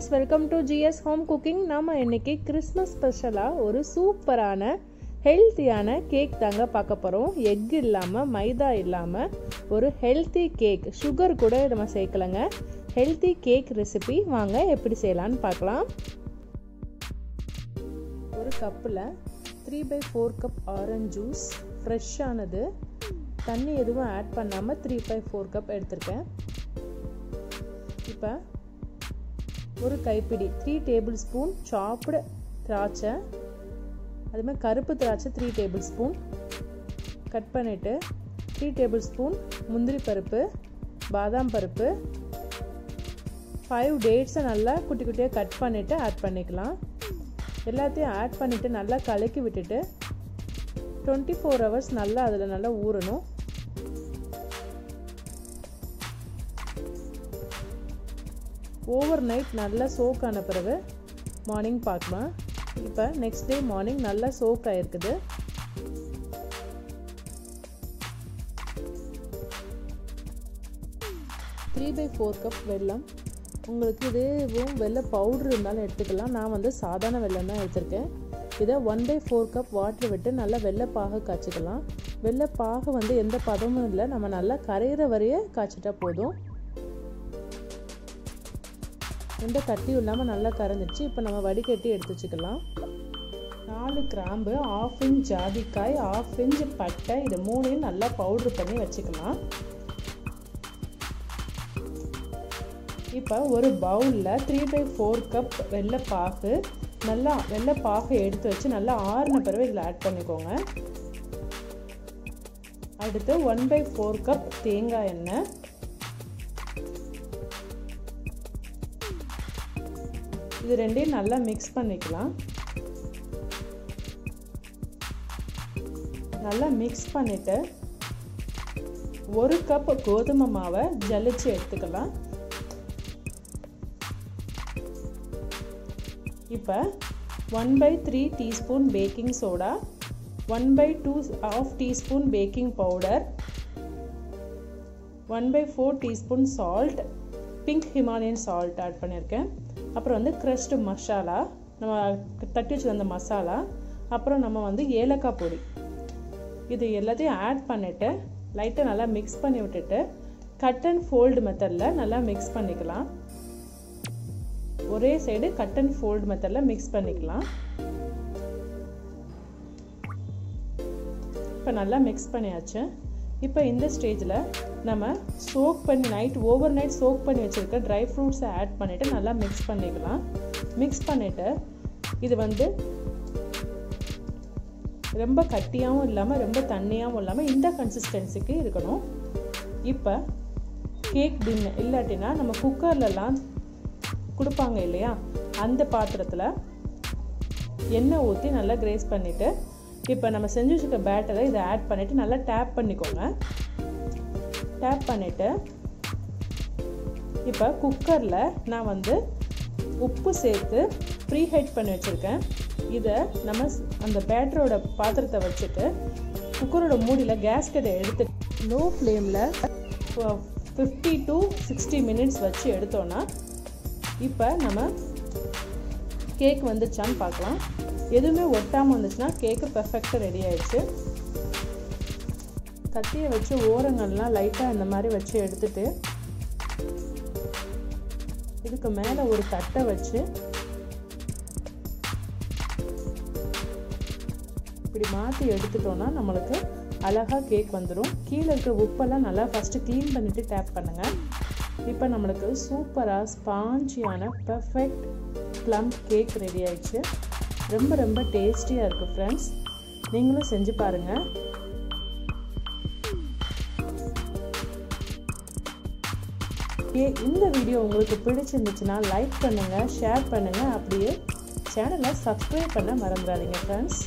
Friends welcome to GS home cooking. नाम इनके Christmas स्पेशला और सूपरान हेल्थियान केक तांगा पाका परों। एग इल्लामा मैदा इल्लामा और हेल्थी केक शुगर कूड़ा नम्म सेक्कलांगा। हेल्थी केक रेसिपी वांगा एप्पडी सेयलाम पाकलाम। और कप्पुला 3/4 कप ऑरेंज जूस फ्रेश आनदु तन्नी एदुवुम ऐड पन्नामा 3/4 कप एडुत्तुरुक्केन। इप्पो और कईपिड़ी 3 tablespoon चाप्ड திராட்சை அதுமே கருப்பு திராட்சை 3 tablespoon கட் பண்ணிட்டு 3 tablespoon முந்திரி பருப்பு பாதாம் பருப்பு 5 dates நல்லா குட்டி குட்டியா கட் பண்ணிட்டு ஆட் பண்ணிக்கலாம்। எல்லாத்தையும் ஆட் பண்ணிட்டு நல்லா கலக்கி விட்டுட்டு 24 hours நல்லா அதுல நல்லா ஊறணும்। ओवर नईट ना सोक आना पे मार्निंग पाकल। नेक्स्ट डे मार्निंग ना सोक आयिरुक्कुदु। थ्री बै फोर कप वेल्लम पउडर ना वो साधारण वेल्लम एद 1/4 कप वाटर विट्टु ना वेल्ल पाग काच्चिकलाम। वेल्ल पाग वंदु एंद पदमुम इल्ल नम्म नल्ला करैयर वरैय काच्चिटा पोदुम। இந்த கட்டியும் இல்லாமல் நல்லா கரைஞ்சிடுச்சு। இப்போ நம்ம வடிகட்டி எடுத்து வச்சுக்கலாம்। 4 கிராம்பு 1/2 inch ஜாதிக்காய் 1/2 inch பட்டை இது மூணையும் நல்லா பவுடர் பண்ணி வச்சுக்கலாம்। இப்போ ஒரு பவுலில் 3/4 கப் வெல்லப்பாகு நல்லா வெல்லப்பாகு எடுத்து வச்சு நல்லா ஆறின பிறகு இதில் ஆட் பண்ணிக்கோங்க। அடுத்து 1/4 கப் தேங்காய் எண்ணெய் இது ரெண்டையும் நல்லா மிக்ஸ் பண்ணிக்கலாம்। நல்லா மிக்ஸ் பண்ணிட்டு 1 கப் கோதுமை மாவை ஜலிச்சு எடுத்துக்கலாம்। இப்போ 1/3 teaspoon baking soda 1/2 ½ teaspoon baking powder 1/4 teaspoon salt pink Himalayan salt add பண்ணியிருக்கேன்। அப்புறம் வந்து க்ரஷ்டு மசாலா நம்ம தட்டி வச்சிருந்த மசாலா அப்புறம் நம்ம வந்து ஏலக்காய் பொடி இது எல்லாத்தையும் ஆட் பண்ணிட்டு லைட்டாக நல்லா மிக்ஸ் பண்ணி விட்டுட்டு கட் அண்ட் ஃபோல்டு மெத்தடில் நல்லா மிக்ஸ் பண்ணிக்கலாம்। ஒரே சைடு கட் அண்ட் ஃபோல்டு மெத்தடில் மிக்ஸ் பண்ணிக்கலாம்। இப்போ நல்லா மிக்ஸ் பண்ணியாச்சு। இப்போ இந்த ஸ்டேஜில் நம்ம சோக் பண்ணி நைட் ஓவர் நைட் சோக் பண்ணி வச்சுருக்க ட்ரை ஃப்ரூட்ஸை ஆட் பண்ணிவிட்டு நல்லா மிக்ஸ் பண்ணிக்கலாம்। மிக்ஸ் பண்ணிவிட்டு இது வந்து ரொம்ப கட்டியாகவும் இல்லாமல் ரொம்ப தண்ணியாகவும் இல்லாமல் இந்த கன்சிஸ்டன்சிக்கு இருக்கணும்। இப்போ கேக் டின்னர் இல்லாட்டினா நம்ம குக்கர்லலாம் கொடுப்பாங்க இல்லையா அந்த பாத்திரத்தில் எண்ணெய் ஊற்றி நல்லா கிரேஸ் பண்ணிவிட்டு இப்போ நம்ம செஞ்சு வச்சுக்க பேட்டரை இதை ஆட் பண்ணிவிட்டு நல்லா டேப் பண்ணிக்கோங்க। டேப் பண்ணிவிட்டு இப்போ குக்கரில் நான் வந்து உப்பு சேர்த்து ப்ரீ ஹீட் பண்ணி வச்சுருக்கேன்। இதை நம்ம அந்த பேட்டரோட பாத்திரத்தை வச்சுட்டு குக்கரோட மூடியில் கேஸ்கெட்டை எடுத்து லோ ஃப்ளேமில் 50 to 60 minutes வச்சு எடுத்தோன்னா இப்போ நம்ம கேக் வந்துச்சான்னு பார்க்கலாம்। எதுவுமே ஒட்டாமல் வந்துச்சுன்னா கேக்கு பெர்ஃபெக்டாக ரெடி ஆயிடுச்சு। கத்தியை வச்சு ஓரங்கள்லாம் லைட்டாக இந்த மாதிரி வச்சு எடுத்துட்டு இதுக்கு மேலே ஒரு தட்டை வச்சு இப்படி மாற்றி எடுத்துட்டோன்னா நம்மளுக்கு அழகாக கேக் வந்துடும்। கீழே இருக்க உப்பெல்லாம் நல்லா ஃபஸ்ட்டு க்ளீன் பண்ணிவிட்டு டேப் பண்ணுங்கள்। இப்போ நம்மளுக்கு சூப்பராக ஸ்பாஞ்சியான பெர்ஃபெக்ட் ப்ளம் கேக் ரெடி ஆயிடுச்சு। ரொம்ப ரொம்ப டேஸ்டியாக இருக்குது ஃப்ரெண்ட்ஸ், நீங்களும் செஞ்சு பாருங்கள்। இந்த வீடியோ உங்களுக்கு பிடிச்சிருந்துச்சுன்னா லைக் பண்ணுங்கள், ஷேர் பண்ணுங்கள், அப்படியே சேனலை சப்ஸ்கிரைப் பண்ண மறந்துடாதீங்க ஃப்ரெண்ட்ஸ்।